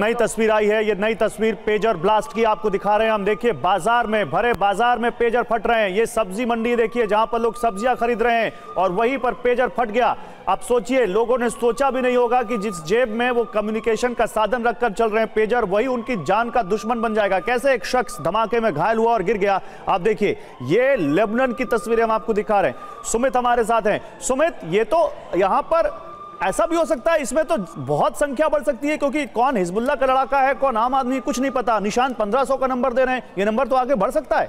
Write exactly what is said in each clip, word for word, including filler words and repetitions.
नई तस्वीर आई है, ये नई तस्वीर पेजर ब्लास्ट की आपको दिखा रहे हैं हम। देखिए बाजार में, भरे बाजार में पेजर फट रहे हैं। ये सब्जी मंडी देखिए, जहां पर लोग सब्जियां खरीद रहे हैं और वहीं पर पेजर फट गया। आप सोचिए, लोगों ने सोचा भी नहीं होगा कि जिस जेब में वो कम्युनिकेशन का साधन रखकर चल रहे हैं पेजर, वही उनकी जान का दुश्मन बन जाएगा। कैसे एक शख्स धमाके में घायल हुआ और गिर गया। आप देखिए, ये लेबनन की तस्वीरें हम आपको दिखा रहे हैं। सुमित हमारे साथ हैं। सुमित, ये तो यहाँ पर ऐसा भी हो सकता है, इसमें तो बहुत संख्या बढ़ सकती है, क्योंकि कौन हिजबुल्लाह का लड़ाका है, कौन आम आदमी, कुछ नहीं पता। निशांत पंद्रह सौ का नंबर दे रहे हैं, ये नंबर तो आगे बढ़ सकता है।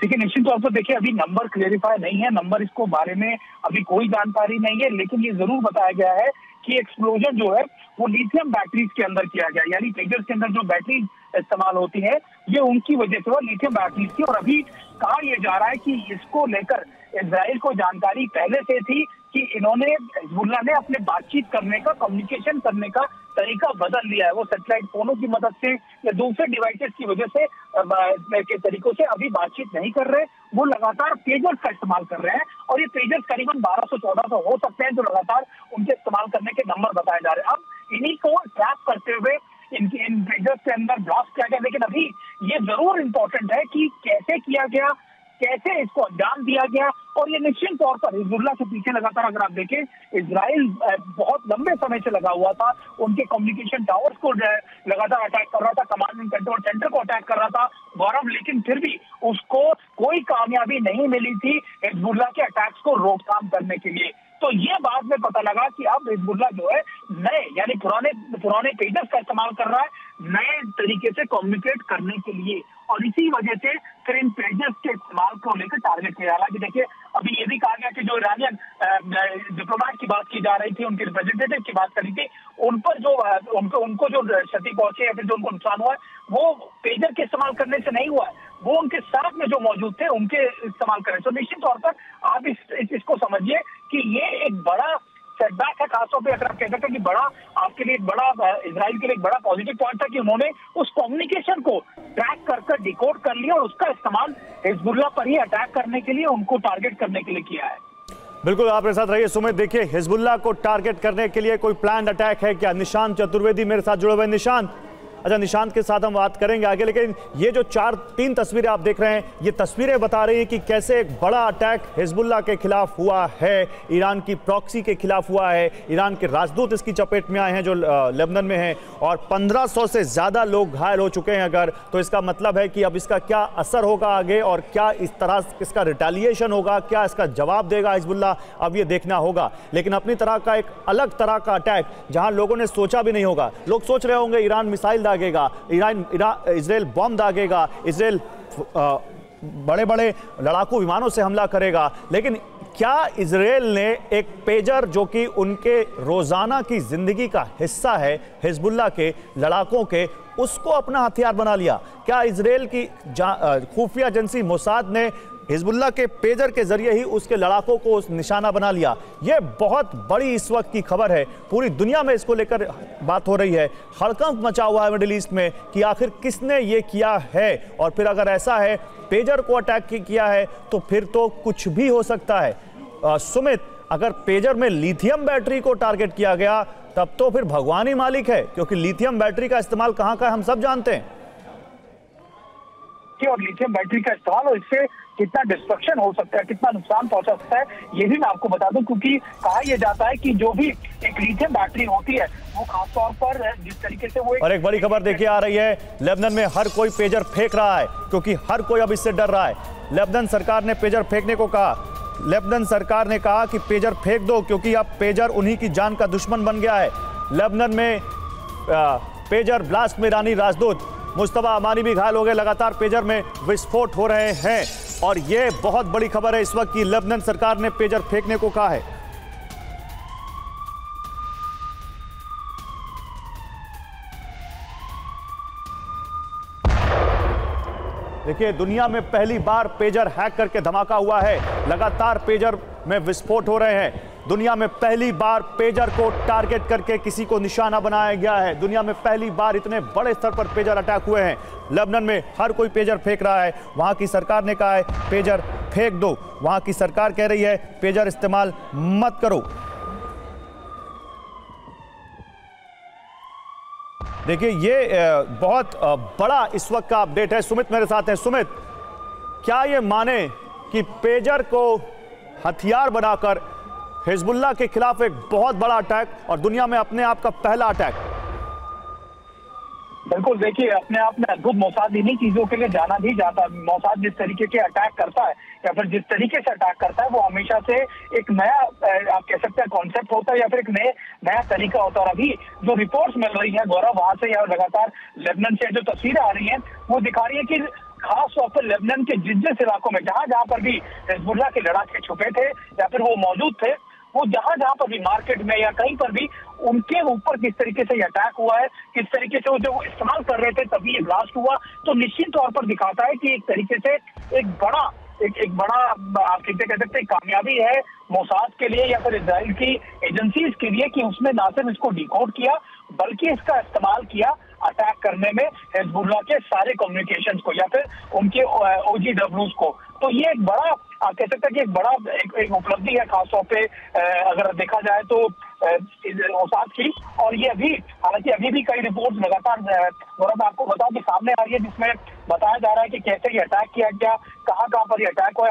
ठीक है, निश्चित तौर पर देखिए अभी नंबर क्लियरिफाई नहीं है, नंबर इसको बारे में अभी कोई जानकारी नहीं है, लेकिन ये जरूर बताया गया है कि एक्सप्लोजन जो है वो लिथियम बैटरीज के अंदर किया गया, यानी पेजर्स के अंदर जो बैटरी इस्तेमाल होती है ये उनकी वजह से वो लिथियम बैटरीज की। और अभी कहा यह जा रहा है कि इसको लेकर इजराइल को जानकारी पहले से थी कि इन्होंने, हिजबुल्लाह ने अपने बातचीत करने का, कम्युनिकेशन करने का तरीका बदल लिया है। वो सैटेलाइट फोनों की मदद से या दूसरे डिवाइसेस की वजह से के तरीकों से अभी बातचीत नहीं कर रहे, वो लगातार पेजर्स का इस्तेमाल कर रहे हैं। और ये पेजर्स करीबन बारह सौ चौदह सौ हो सकते हैं जो लगातार उनके इस्तेमाल करने के नंबर बताए जा रहे हैं। अब इन्हीं को ट्रैप करते हुए इनके इन पेजर्स के अंदर ब्लास्ट किया गया। लेकिन अभी ये जरूर इम्पोर्टेंट है कि कैसे किया गया, कैसे इसको अंजाम दिया गया। और ये निश्चित तौर पर हिजबुल्लाह के पीछे लगातार, अगर आप देखें, इजराइल बहुत लंबे समय से लगा हुआ था, उनके कम्युनिकेशन टावर्स को लगातार अटैक कर रहा था, कमांड एंड कंट्रोल सेंटर को अटैक कर रहा था गौरव, लेकिन फिर भी उसको कोई कामयाबी नहीं मिली थी हिजबुल्लाह के अटैक्स को रोकथाम करने के लिए। तो ये बात में पता लगा कि अब हिजबुल्लाह जो है नए, यानी पुराने पुराने पेजर्स का इस्तेमाल कर रहा है नए तरीके से कम्युनिकेट करने के लिए, और इसी वजह से फिर इन पेजर्स के इस्तेमाल को लेकर टारगेट किया जा रहा है। कि देखिए अभी ये भी कहा गया कि जो इरानियन डिप्लोमेट की बात की जा रही थी, उनके रिप्रेजेंटेटिव की बात करी थी, उन पर जो उनको उनको जो क्षति पहुंची या फिर जो उनको नुकसान हुआ है वो पेजर के इस्तेमाल करने से नहीं हुआ है, वो उनके साथ में जो मौजूद थे उनके इस्तेमाल करें। तो निश्चित तौर पर आप इस, इस इसको समझिए कि ये एक बड़ा सेटबैक है, खासतौर पर अगर आप कह सकते हैं कि बड़ा आपके लिए, बड़ा इजराइल के लिए एक बड़ा पॉजिटिव पॉइंट था कि उन्होंने उस कम्युनिकेशन को ट्रैक कर कर डिकोड कर लिया और उसका इस्तेमाल हिजबुल्लाह पर ही अटैक करने के लिए, उनको टारगेट करने के लिए किया है। बिल्कुल आपके साथ रहिए सुमित। देखिए हिजबुल्लाह को टारगेट करने के लिए कोई प्लान अटैक है क्या? निशांत चतुर्वेदी मेरे साथ जुड़े हुए। निशांत, अच्छा निशांत के साथ हम बात करेंगे आगे, लेकिन ये जो चार तीन तस्वीरें आप देख रहे हैं, ये तस्वीरें बता रही हैं कि कैसे एक बड़ा अटैक हिजबुल्लाह के खिलाफ हुआ है, ईरान की प्रॉक्सी के खिलाफ हुआ है। ईरान के राजदूत इसकी चपेट में आए हैं जो लेबनन में हैं, और पंद्रह सौ से ज़्यादा लोग घायल हो चुके हैं। अगर तो इसका मतलब है कि अब इसका क्या असर होगा आगे, और क्या इस तरह इसका रिटेलिएशन होगा, क्या इसका जवाब देगा हिजबुल्लाह, अब ये देखना होगा। लेकिन अपनी तरह का एक अलग तरह का अटैक, जहाँ लोगों ने सोचा भी नहीं होगा। लोग सोच रहे होंगे ईरान मिसाइल दागेगा, ईरान इजराइल बॉम्ब दागेगा, इजराइल बड़े बड़े लड़ाकू विमानों से हमला करेगा, लेकिन क्या इजराइल ने एक पेजर जो कि उनके रोजाना की जिंदगी का हिस्सा है हिजबुल्लाह के लड़ाकों के, उसको अपना हथियार बना लिया? क्या इजराइल की खुफिया एजेंसी मोसाद ने हिजबुल्लाह के पेजर के जरिए ही उसके लड़ाकों को उस निशाना बना लिया? यह बहुत बड़ी इस वक्त की खबर है, पूरी दुनिया में इसको लेकर बात हो रही है, हड़कंप मचा हुआ है मिडिल ईस्ट में कि आखिर किसने ये किया है। और फिर अगर ऐसा है पेजर को अटैक किया है तो फिर तो कुछ भी हो सकता है। आ, सुमित, अगर पेजर में लिथियम बैटरी को टारगेट किया गया तब तो फिर भगवान ही मालिक है, क्योंकि लिथियम बैटरी का इस्तेमाल कहाँ का है हम सब जानते हैं, और लिथियम बैटरी का इस्तेमाल और इससे कितना डिस्ट्रक्शन हो सकता है, कितना नुकसान पहुंचा सकता है, ये भी मैं आपको बता दूं। क्योंकि कहा यह जाता है कि जो भी एक लिथियम बैटरी होती है वो खासतौर पर जिस तरीके से वो एक... और एक बड़ी खबर देखिए आ रही है, लेबनन में हर कोई पेजर फेंक रहा है, क्योंकि हर कोई अब इससे डर रहा है। लेबनन सरकार ने पेजर फेंकने को कहा, लेबनन सरकार ने कहा कि पेजर फेंक दो, क्योंकि अब पेजर उन्हीं की जान का दुश्मन बन गया है। लेबनन में पेजर ब्लास्ट में ईरानी राजदूत मुस्तफा अमानी भी घायल हो गए। लगातार पेजर में विस्फोट हो रहे हैं, और ये बहुत बड़ी खबर है इस वक्त की लेबनन सरकार ने पेजर फेंकने को कहा है। देखिए दुनिया में पहली बार पेजर हैक करके धमाका हुआ है, लगातार पेजर में विस्फोट हो रहे हैं। दुनिया में पहली बार पेजर को टारगेट करके किसी को निशाना बनाया गया है। दुनिया में पहली बार इतने बड़े स्तर पर पेजर अटैक हुए हैं। लेबनन में हर कोई पेजर फेंक रहा है, वहाँ की सरकार ने कहा है पेजर फेंक दो, वहाँ की सरकार कह रही है पेजर इस्तेमाल मत करो। देखिए ये बहुत बड़ा इस वक्त का अपडेट है। सुमित मेरे साथ हैं। सुमित, क्या ये माने कि पेजर को हथियार बनाकर हिजबुल्लाह के खिलाफ एक बहुत बड़ा अटैक और दुनिया में अपने आप का पहला अटैक? बिल्कुल, देखिए अपने आप में अद्भुत मोसाद इन्हीं चीजों के लिए जाना भी जाता है। मोसाद जिस तरीके के अटैक करता है या फिर जिस तरीके से अटैक करता है वो हमेशा से एक नया आप कह सकते हैं कॉन्सेप्ट होता है या फिर एक नए नया तरीका होता है। और अभी जो रिपोर्ट्स मिल रही है गौरव, वहां से या लगातार लेबनान से जो तस्वीरें आ रही है वो दिखा रही है कि खास तौर पर लेबनान के जिस जिस इलाकों में जहां जहां पर भी हिजबुल्लाह के लड़ाके छुपे थे या फिर वो मौजूद थे, वो जहां जहां पर भी मार्केट में या कहीं पर भी उनके ऊपर किस तरीके से अटैक हुआ है, किस तरीके से वो जो इस्तेमाल कर रहे थे तभी ये ब्लास्ट हुआ, तो निश्चित तौर पर दिखाता है कि एक तरीके से एक बड़ा एक एक बड़ा आप कहते कह सकते हैं कामयाबी है मोसाद के लिए या फिर इजराइल की एजेंसीज के लिए कि उसने ना सिर्फ इसको डिकोड किया बल्कि इसका इस्तेमाल किया अटैक करने में हिजबुल्लाह के सारे कम्युनिकेशंस को या फिर उनके ओजीडब्ल्यूज को। तो ये एक बड़ा आप कह सकते हैं कि एक बड़ा एक, एक उपलब्धि है खासतौर पे अगर देखा जाए तो मोसाद की। और ये अभी हालांकि अभी भी कई रिपोर्ट्स लगातार गौरव आपको बताऊं कि सामने आ रही है जिसमें बताया जा रहा है कि कैसे ये अटैक किया गया, कहाँ कहाँ पर ये अटैक हुआ।